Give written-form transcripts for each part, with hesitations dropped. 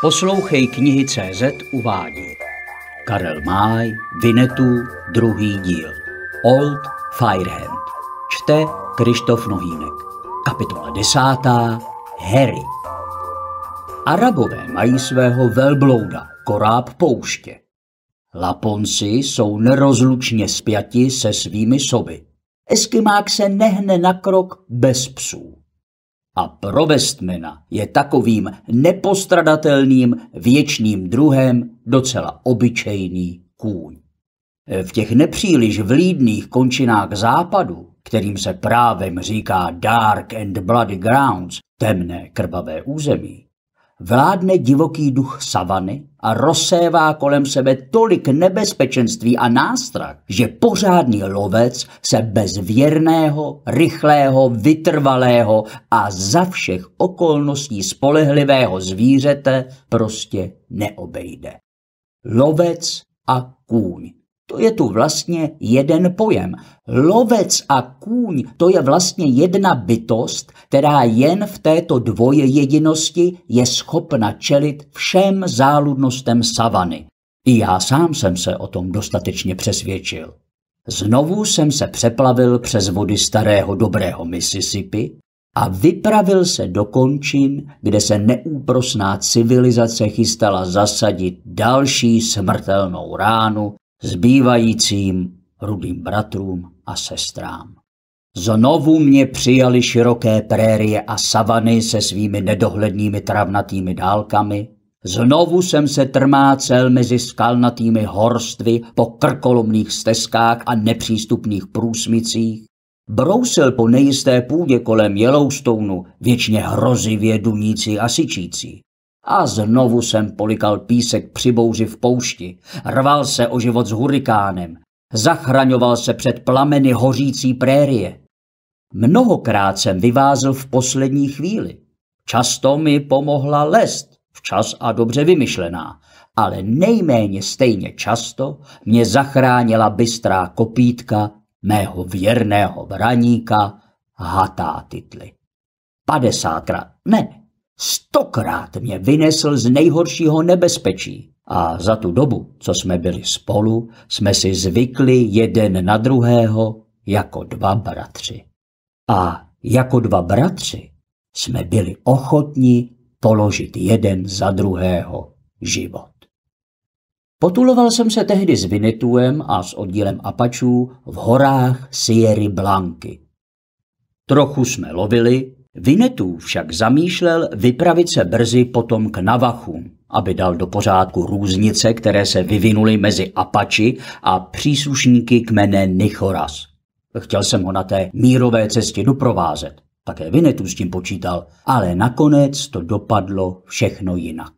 Poslouchej knihy CZ uvádí Karel May, Vinnetou, druhý díl. Old Firehand. Čte Kryštof Nohýnek. Kapitola 10. Harry. Arabové mají svého velblouda, koráb pouště. Laponci jsou nerozlučně spjati se svými soby. Eskimák se nehne na krok bez psů. A pro Westmana je takovým nepostradatelným věčným druhem docela obyčejný kůň. V těch nepříliš vlídných končinách západu, kterým se právem říká Dark and Bloody Grounds, temné krvavé území, vládne divoký duch savany a rozsévá kolem sebe tolik nebezpečenství a nástrah, že pořádný lovec se bez věrného, rychlého, vytrvalého a za všech okolností spolehlivého zvířete prostě neobejde. Lovec a kůň. To je tu vlastně jeden pojem. Lovec a kůň, to je vlastně jedna bytost, která jen v této dvojjedinosti je schopna čelit všem záludnostem savany. I já sám jsem se o tom dostatečně přesvědčil. Znovu jsem se přeplavil přes vody starého dobrého Mississippi a vypravil se do končin, kde se neúprosná civilizace chystala zasadit další smrtelnou ránu zbývajícím rudým bratrům a sestrám. Znovu mě přijali široké prérie a savany se svými nedohlednými travnatými dálkami. Znovu jsem se trmácel mezi skalnatými horstvy po krkolomných stezkách a nepřístupných průsmicích. Brousil po nejisté půdě kolem Jeloustounu, věčně hrozivě dunící a syčící. A znovu jsem polikal písek při bouři v poušti, rval se o život s hurikánem, zachraňoval se před plameny hořící prérie. Mnohokrát jsem vyvázl v poslední chvíli. Často mi pomohla lest, včas a dobře vymyšlená, ale nejméně stejně často mě zachránila bystrá kopýtka mého věrného vraníka Hatátitli. 50krát, ne. 100krát mě vynesl z nejhoršího nebezpečí a za tu dobu, co jsme byli spolu, jsme si zvykli jeden na druhého jako dva bratři. A jako dva bratři jsme byli ochotni položit jeden za druhého život. Potuloval jsem se tehdy s Vinnetouem a s oddílem Apačů v horách Sierry Blanky. Trochu jsme lovili, Vinnetou však zamýšlel vypravit se brzy potom k Navachům, aby dal do pořádku různice, které se vyvinuly mezi Apači a příslušníky kmene Nichoras. Chtěl jsem ho na té mírové cestě doprovázet, také Vinnetou s tím počítal, ale nakonec to dopadlo všechno jinak.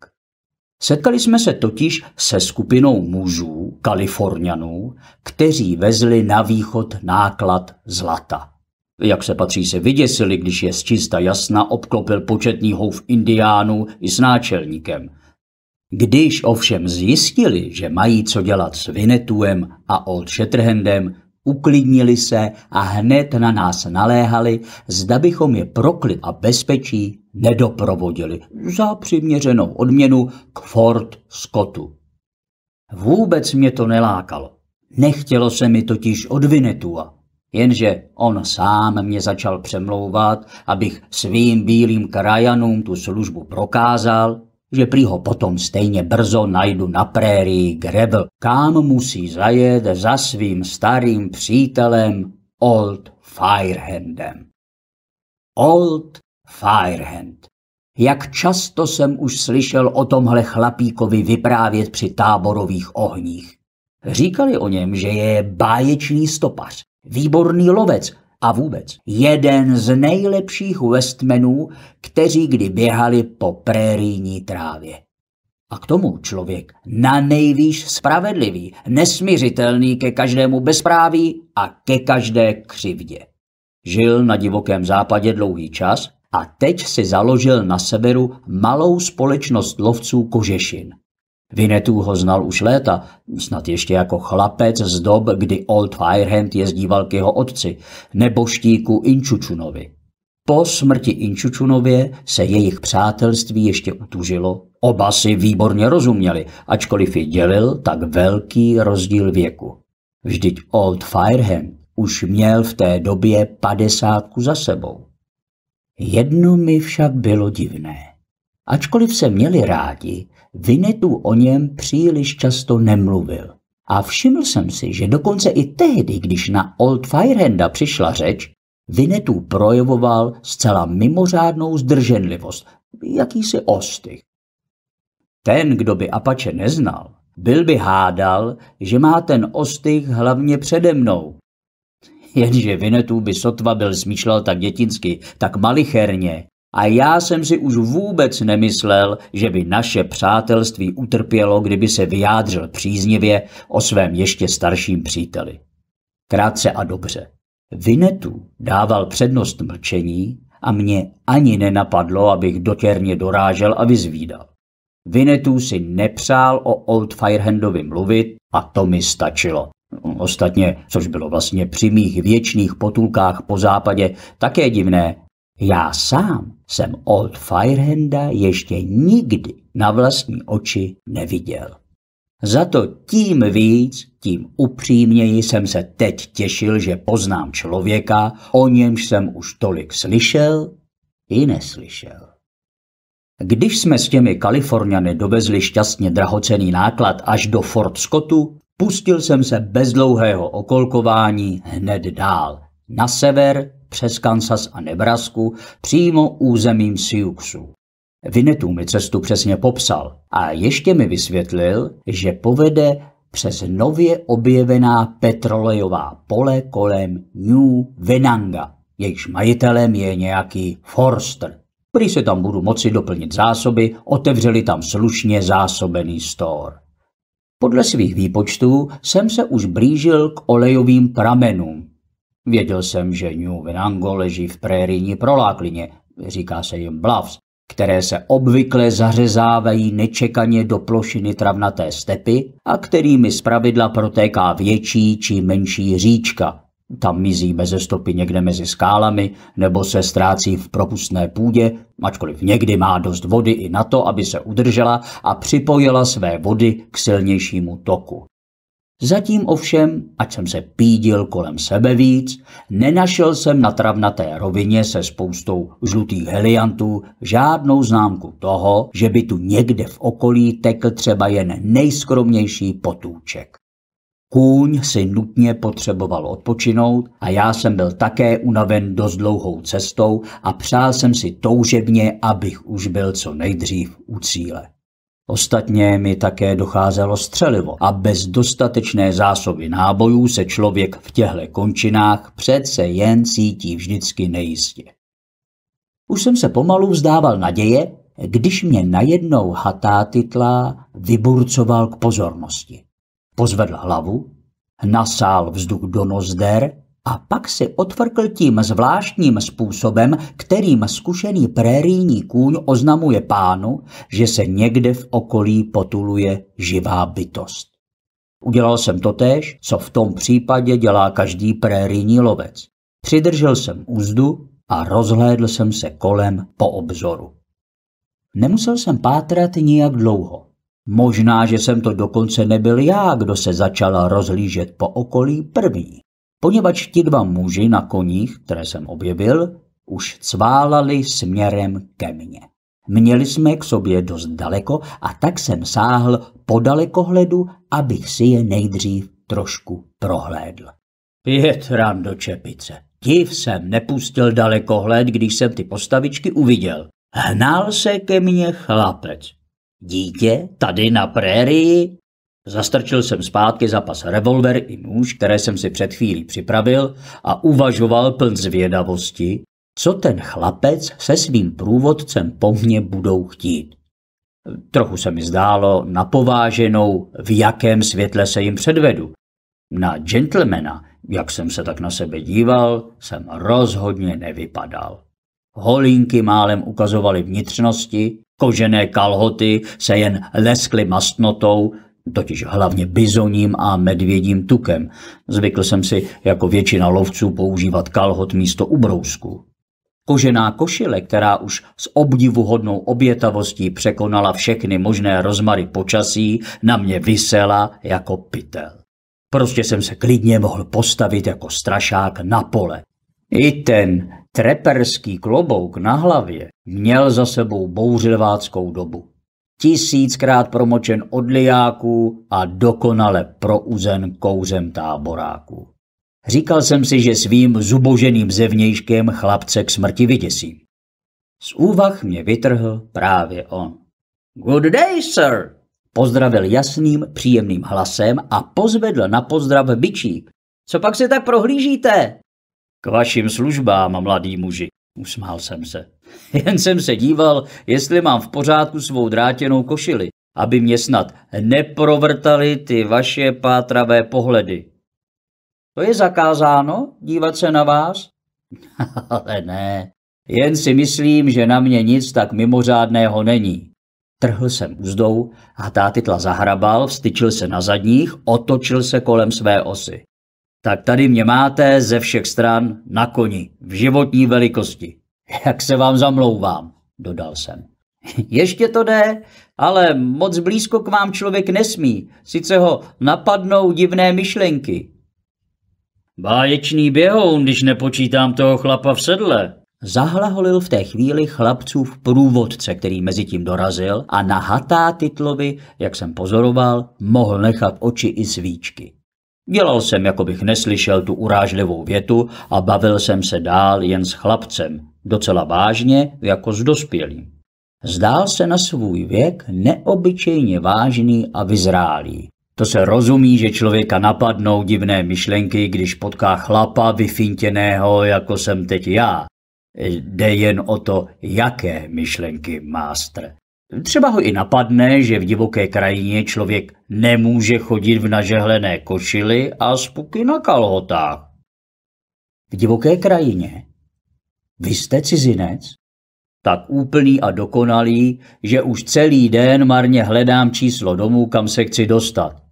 Setkali jsme se totiž se skupinou mužů, Kalifornianů, kteří vezli na východ náklad zlata. Jak se patří, se vyděsili, když je zčista jasna obklopil početný houf indiánů i s náčelníkem. Když ovšem zjistili, že mají co dělat s Vinnetouem a Old Shatterhandem, uklidnili se a hned na nás naléhali, zda bychom je pro klid a bezpečí nedoprovodili za přiměřenou odměnu k Fort Scottu. Vůbec mě to nelákalo. Nechtělo se mi totiž od Vinnetoua. Jenže on sám mě začal přemlouvat, abych svým bílým krajanům tu službu prokázal, že prý ho potom stejně brzo najdu na prérii Greble, kam musí zajet za svým starým přítelem Old Firehandem. Old Firehand. Jak často jsem už slyšel o tomhle chlapíkovi vyprávět při táborových ohních. Říkali o něm, že je báječný stopař, výborný lovec a vůbec jeden z nejlepších westmenů, kteří kdy běhali po prérijní trávě. A k tomu člověk nanejvýš spravedlivý, nesmiřitelný ke každému bezpráví a ke každé křivdě. Žil na divokém západě dlouhý čas a teď si založil na severu malou společnost lovců kožešin. Vinnetou ho znal už léta, snad ještě jako chlapec z dob, kdy Old Firehand jezdíval k jeho otci, neboštíku Inču-čunovi. Po smrti Inču-čunově se jejich přátelství ještě utužilo. Oba si výborně rozuměli, ačkoliv je dělil tak velký rozdíl věku. Vždyť Old Firehand už měl v té době 50 za sebou. Jedno mi však bylo divné. Ačkoliv se měli rádi, Vinnetou o něm příliš často nemluvil. A všiml jsem si, že dokonce i tehdy, když na Old Firehanda přišla řeč, Vinnetou projevoval zcela mimořádnou zdrženlivost, jakýsi ostych. Ten, kdo by Apače neznal, byl by hádal, že má ten ostych hlavně přede mnou. Jenže Vinnetou by sotva byl smýšlel tak dětinsky, tak malicherně. A já jsem si už vůbec nemyslel, že by naše přátelství utrpělo, kdyby se vyjádřil příznivě o svém ještě starším příteli. Krátce a dobře. Vinnetou dával přednost mlčení a mě ani nenapadlo, abych dotěrně dorážel a vyzvídal. Vinnetou si nepřál o Old Firehandovi mluvit a to mi stačilo. Ostatně, což bylo vlastně při mých věčných potulkách po západě také divné, já sám jsem Old Firehanda ještě nikdy na vlastní oči neviděl. Za to tím víc, tím upřímněji jsem se teď těšil, že poznám člověka, o němž jsem už tolik slyšel i neslyšel. Když jsme s těmi Kaliforniany dovezli šťastně drahocenný náklad až do Fort Scottu, pustil jsem se bez dlouhého okolkování hned dál, na sever, přes Kansas a Nebrasku, přímo územím Siouxů. Vinnetou mi cestu přesně popsal a ještě mi vysvětlil, že povede přes nově objevená petrolejová pole kolem New Venanga, jejíž majitelem je nějaký Forster. Prý se tam budu moci doplnit zásoby, otevřeli tam slušně zásobený stor. Podle svých výpočtů jsem se už blížil k olejovým pramenům. Věděl jsem, že New Venango leží v prérijní proláklině, říká se jim Bluffs, které se obvykle zařezávají nečekaně do plošiny travnaté stepy a kterými zpravidla protéká větší či menší říčka. Tam mizí beze stopy někde mezi skálami nebo se ztrácí v propustné půdě, ačkoliv někdy má dost vody i na to, aby se udržela a připojila své vody k silnějšímu toku. Zatím ovšem, ať jsem se pídil kolem sebe víc, nenašel jsem na travnaté rovině se spoustou žlutých heliantů žádnou známku toho, že by tu někde v okolí tekl třeba jen nejskromnější potůček. Kůň si nutně potřeboval odpočinout a já jsem byl také unaven dost dlouhou cestou a přál jsem si toužebně, abych už byl co nejdřív u cíle. Ostatně mi také docházelo střelivo a bez dostatečné zásoby nábojů se člověk v těchto končinách přece jen cítí vždycky nejistě. Už jsem se pomalu vzdával naděje, když mě najednou Hatátitla vyburcoval k pozornosti. Pozvedl hlavu, nasál vzduch do nozder a pak si odfrkl tím zvláštním způsobem, kterým zkušený prérijní kůň oznamuje pánu, že se někde v okolí potuluje živá bytost. Udělal jsem totéž, co v tom případě dělá každý prérijní lovec. Přidržel jsem uzdu a rozhlédl jsem se kolem po obzoru. Nemusel jsem pátrat nijak dlouho. Možná, že jsem to dokonce nebyl já, kdo se začal rozhlížet po okolí první, poněvadž ti dva muži na koních, které jsem objevil, už cválali směrem ke mně. Měli jsme k sobě dost daleko a tak jsem sáhl po dalekohledu, abych si je nejdřív trošku prohlédl. Pět ran do čepice. Div jsem nepustil dalekohled, když jsem ty postavičky uviděl. Hnal se ke mně chlapec. Dítě, tady na prérii? Zastrčil jsem zpátky za pas revolver i nůž, které jsem si před chvílí připravil a uvažoval pln zvědavosti, co ten chlapec se svým průvodcem po mně budou chtít. Trochu se mi zdálo napováženou, v jakém světle se jim předvedu. Na gentlemana, jak jsem se tak na sebe díval, jsem rozhodně nevypadal. Holínky málem ukazovaly vnitřnosti, kožené kalhoty se jen leskly mastnotou, totiž hlavně bizoním a medvědím tukem. Zvykl jsem si jako většina lovců používat kalhot místo ubrousku. Kožená košile, která už s obdivuhodnou obětavostí překonala všechny možné rozmary počasí, na mě visela jako pytel. Prostě jsem se klidně mohl postavit jako strašák na pole. I ten treperský klobouk na hlavě měl za sebou bouřliváckou dobu. 1000krát promočen od lijáků a dokonale prouzen kouřem táboráků. Říkal jsem si, že svým zuboženým zevnějškem chlapce k smrti vyděsím. Z úvah mě vytrhl právě on. Good day, sir! Pozdravil jasným, příjemným hlasem a pozvedl na pozdrav bičík. Co pak se tak prohlížíte? K vašim službám, mladý muži, usmál jsem se. Jen jsem se díval, jestli mám v pořádku svou drátěnou košili, aby mě snad neprovrtaly ty vaše pátravé pohledy. To je zakázáno, dívat se na vás? Ale ne, jen si myslím, že na mě nic tak mimořádného není. Trhl jsem uzdou, Hatátitla zahrabal, vstyčil se na zadních, otočil se kolem své osy. Tak tady mě máte ze všech stran na koni, v životní velikosti. Jak se vám zamlouvám, dodal jsem. Ještě to jde, ale moc blízko k vám člověk nesmí, sice ho napadnou divné myšlenky. Báječný běhoun, když nepočítám toho chlapa v sedle. Zahlaholil v té chvíli chlapcův průvodce, který mezitím dorazil a na Hatátitlovi, jak jsem pozoroval, mohl nechat oči i svíčky. Dělal jsem, jako bych neslyšel tu urážlivou větu a bavil jsem se dál jen s chlapcem, docela vážně jako s dospělým. Zdál se na svůj věk neobyčejně vážný a vyzrálý. To se rozumí, že člověka napadnou divné myšlenky, když potká chlapa vyfintěného, jako jsem teď já. Jde jen o to, jaké myšlenky, mástr. Třeba ho i napadne, že v divoké krajině člověk nemůže chodit v nažehlené košili a s puky na kalhotách. V divoké krajině? Vy jste cizinec? Tak úplný a dokonalý, že už celý den marně hledám číslo domů, kam se chci dostat.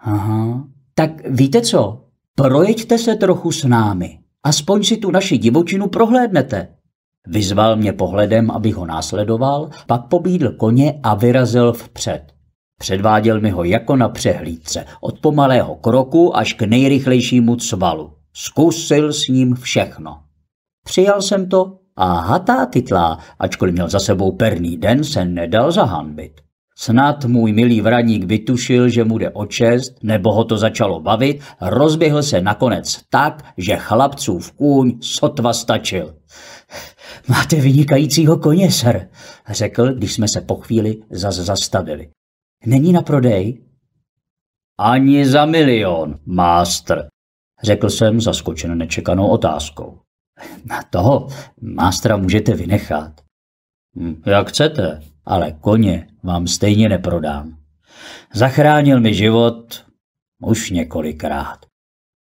Aha, tak víte co? Projeďte se trochu s námi. Aspoň si tu naši divočinu prohlédnete. Vyzval mě pohledem, abych ho následoval, pak pobídl koně a vyrazil vpřed. Předváděl mi ho jako na přehlídce, od pomalého kroku až k nejrychlejšímu cvalu. Zkusil s ním všechno. Přijal jsem to a Hatátitlá, ačkoliv měl za sebou perný den, se nedal zahanbit. Snad můj milý vraník vytušil, že mu jde o čest, nebo ho to začalo bavit, rozběhl se nakonec tak, že chlapcův kůň sotva stačil. Máte vynikajícího koně, sir, řekl, když jsme se po chvíli zas zastavili. Není na prodej? Ani za milion, mástr, řekl jsem zaskočen nečekanou otázkou. Na toho mástra můžete vynechat. Jak chcete, ale koně vám stejně neprodám. Zachránil mi život už několikrát.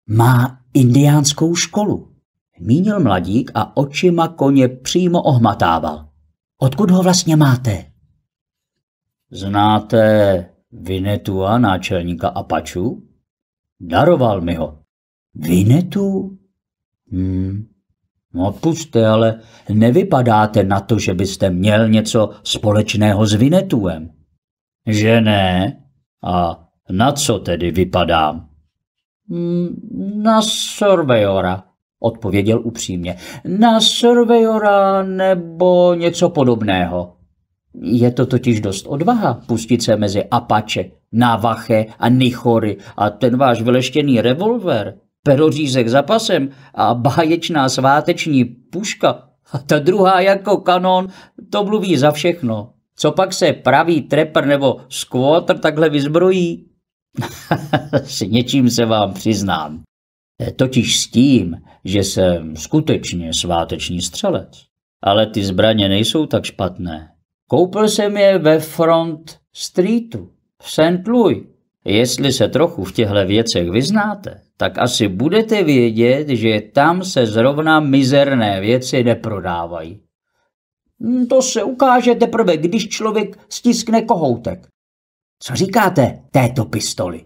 Má indiánskou školu, mínil mladík a očima koně přímo ohmatával. Odkud ho vlastně máte? Znáte Vinnetua, náčelníka Apačů? Daroval mi ho. Vinnetou? No odpuste, ale nevypadáte na to, že byste měl něco společného s Vinnetouem. Že ne? A na co tedy vypadám? Na surveyora, odpověděl upřímně. Na surveyora nebo něco podobného. Je to totiž dost odvaha pustit se mezi Apače, Navache a Nichory a ten váš vyleštěný revolver. Perořízek za pasem a báječná sváteční puška a ta druhá jako kanon, to mluví za všechno. Co pak se pravý trepper nebo squatter takhle vyzbrojí? S něčím se vám přiznám. Totiž s tím, že jsem skutečně sváteční střelec. Ale ty zbraně nejsou tak špatné. Koupil jsem je ve Front Streetu v St. Louis. Jestli se trochu v těchto věcech vyznáte, tak asi budete vědět, že tam se zrovna mizerné věci neprodávají. To se ukáže teprve, když člověk stiskne kohoutek. Co říkáte této pistoli?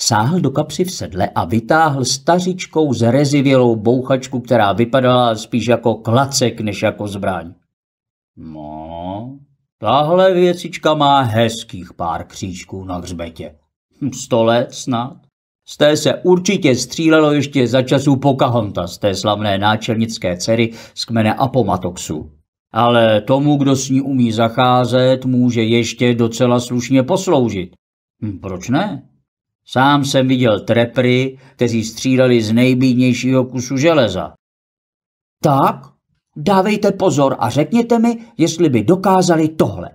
Sáhl do kapsy v sedle a vytáhl stařičkou zrezivělou bouchačku, která vypadala spíš jako klacek než jako zbraň. No, tahle věcička má hezkých pár křížků na hřbetě. 100 let snad. Z té se určitě střílelo ještě za časů Pocahontas, té slavné náčelnické dcery z kmene Apomatoxu. Ale tomu, kdo s ní umí zacházet, může ještě docela slušně posloužit. Proč ne? Sám jsem viděl trepry, kteří stříleli z nejbídnějšího kusu železa. Tak, dávejte pozor a řekněte mi, jestli by dokázali tohle.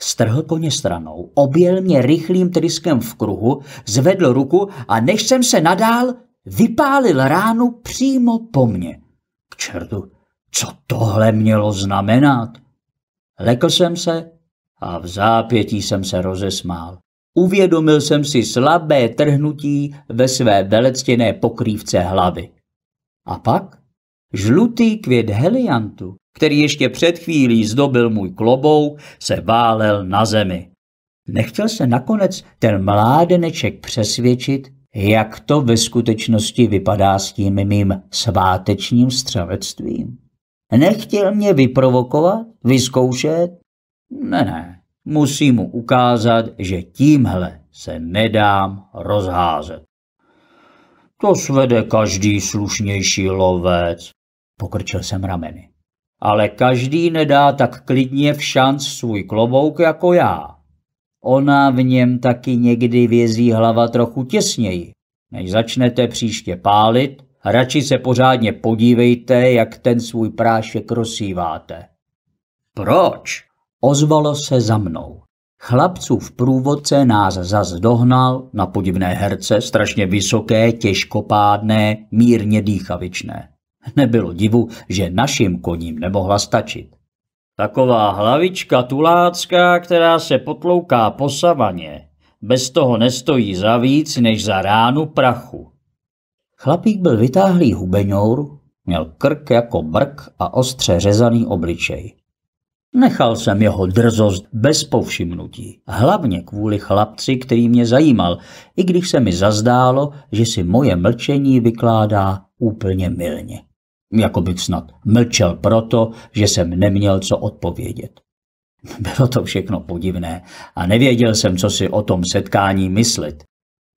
Strhl koně stranou, objel mě rychlým tryskem v kruhu, zvedl ruku a než jsem se nadál, vypálil ránu přímo po mně. K čertu, co tohle mělo znamenat? Lekl jsem se a v zápětí jsem se rozesmál. Uvědomil jsem si slabé trhnutí ve své velectěné pokrývce hlavy. A pak žlutý květ heliantu, který ještě před chvílí zdobil můj klobouk, se válel na zemi. Nechtěl se nakonec ten mládeneček přesvědčit, jak to ve skutečnosti vypadá s tím mým svátečním střelectvím. Nechtěl mě vyprovokovat, vyzkoušet? Ne. Musím mu ukázat, že tímhle se nedám rozházet. To svede každý slušnější lovec, pokrčil jsem rameny. Ale každý nedá tak klidně v šanc svůj klobouk jako já. Ona v něm taky někdy vězí hlava trochu těsněji. Než začnete příště pálit, radši se pořádně podívejte, jak ten svůj prášek rozsíváte. Proč? Ozvalo se za mnou. Chlapcův průvodce nás zas dohnal na podivné herce, strašně vysoké, těžkopádné, mírně dýchavičné. Nebylo divu, že našim koním nemohla stačit. Taková hlavička tulácká, která se potlouká po savaně, bez toho nestojí za víc než za ránu prachu. Chlapík byl vytáhlý hubenour, měl krk jako brk a ostře řezaný obličej. Nechal jsem jeho drzost bez povšimnutí, hlavně kvůli chlapci, který mě zajímal, i když se mi zazdálo, že si moje mlčení vykládá úplně mylně. Jako bych snad mlčel proto, že jsem neměl co odpovědět. Bylo to všechno podivné a nevěděl jsem, co si o tom setkání myslet.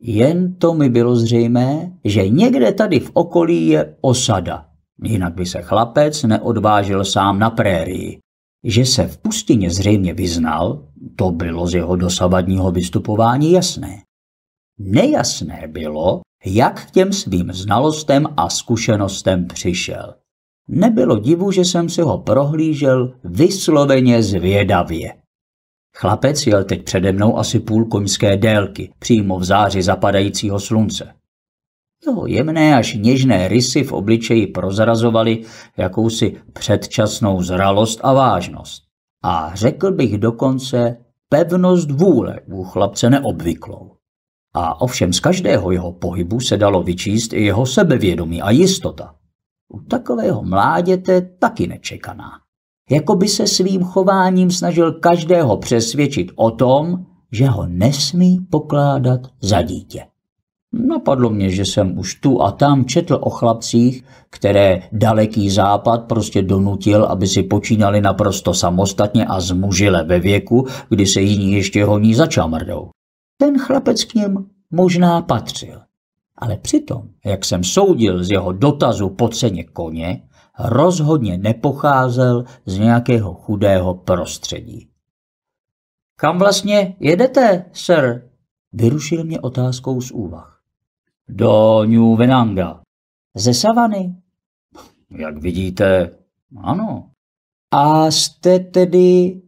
Jen to mi bylo zřejmé, že někde tady v okolí je osada, jinak by se chlapec neodvážil sám na prérii. Že se v pustině zřejmě vyznal, to bylo z jeho dosavadního vystupování jasné. Nejasné bylo, jak k těm svým znalostem a zkušenostem přišel. Nebylo divu, že jsem si ho prohlížel vysloveně zvědavě. Chlapec jel teď přede mnou asi půl koňské délky, přímo v záři zapadajícího slunce. Jeho jemné až něžné rysy v obličeji prozrazovaly jakousi předčasnou zralost a vážnost. A řekl bych dokonce pevnost vůle u chlapce neobvyklou. A ovšem z každého jeho pohybu se dalo vyčíst i jeho sebevědomí a jistota. U takového mláděte taky nečekaná. Jako by se svým chováním snažil každého přesvědčit o tom, že ho nesmí pokládat za dítě. Napadlo mě, že jsem už tu a tam četl o chlapcích, které daleký západ prostě donutil, aby si počínali naprosto samostatně a zmužile ve věku, kdy se jiní ještě honí za čamrdou. Ten chlapec k něm možná patřil. Ale přitom, jak jsem soudil z jeho dotazu po ceně koně, rozhodně nepocházel z nějakého chudého prostředí. Kam vlastně jedete, sir? Vyrušil mě otázkou z úvah. Do New Venanga. Ze savany? Jak vidíte, ano. A jste tedy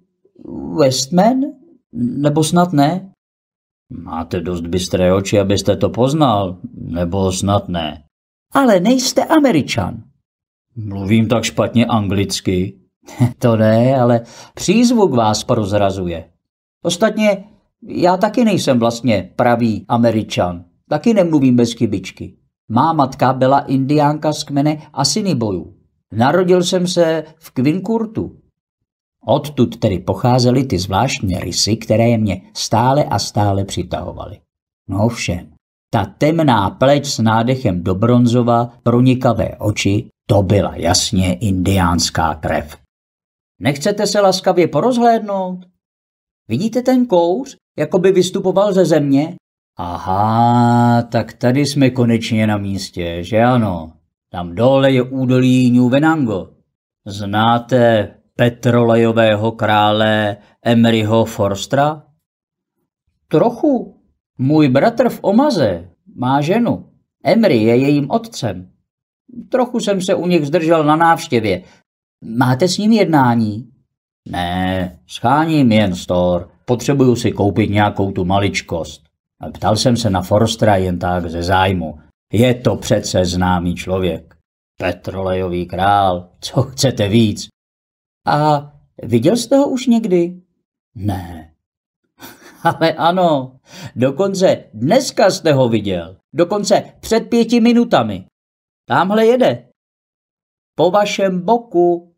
Westman? Nebo snad ne? Máte dost bystré oči, abyste to poznal. Nebo snad ne. Ale nejste Američan. Mluvím tak špatně anglicky. To ne, ale přízvuk vás prozrazuje. Ostatně, já taky nejsem vlastně pravý Američan. Taky nemluvím bez chybičky. Má matka byla indiánka z kmene Asiniboinů. Narodil jsem se v Kvinkurtu. Odtud tedy pocházely ty zvláštní rysy, které mě stále a stále přitahovaly. No ovšem, Ta temná pleť s nádechem do bronzova, pronikavé oči, to byla jasně indiánská krev. Nechcete se laskavě porozhlédnout? Vidíte ten kouř, jako by vystupoval ze země? Aha, tak tady jsme konečně na místě, že ano? Tam dole je údolí New Venango. Znáte petrolejového krále Emryho Forstera? Trochu. Můj bratr v Omaze má ženu. Emry je jejím otcem. Trochu jsem se u nich zdržel na návštěvě. Máte s ním jednání? Ne, scháním jen store. Potřebuju si koupit nějakou tu maličkost. Ptal jsem se na Forstera jen tak ze zájmu. Je to přece známý člověk. Petrolejový král, co chcete víc? A viděl jste ho už někdy? Ne. Ale ano, dokonce dneska jste ho viděl. Dokonce před 5 minutami. Támhle jede. Po vašem boku.